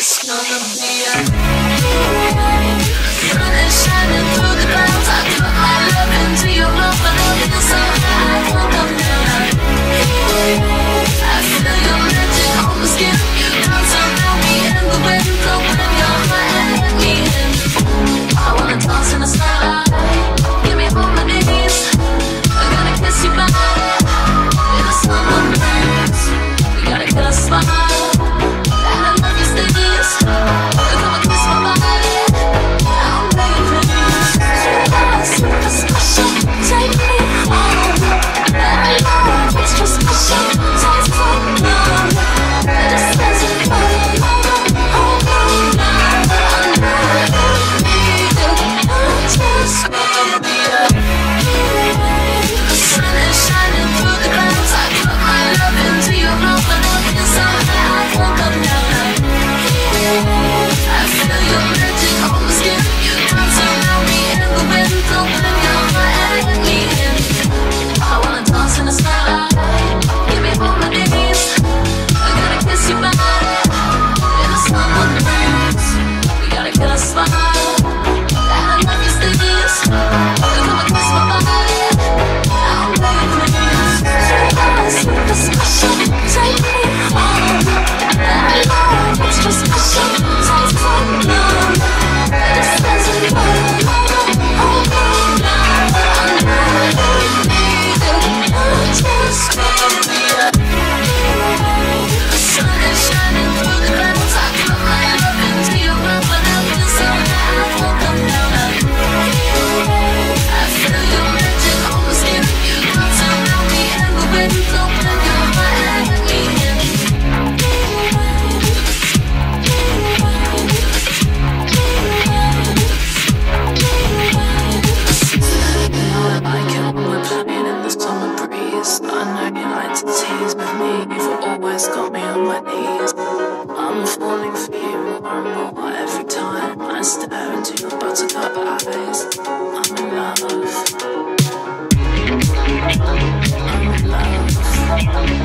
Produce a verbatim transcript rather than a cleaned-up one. It's gonna be a sun is shining through the clouds. I put my love into your love, I love you so high. I won't come down. I feel your magic on the skin. You dance around me and the wind blow in your heart and let me in. I wanna dance in the starlight. Give me all my knees. I gotta kiss you back. In the summer nights, you gotta get a smile. I'm in love.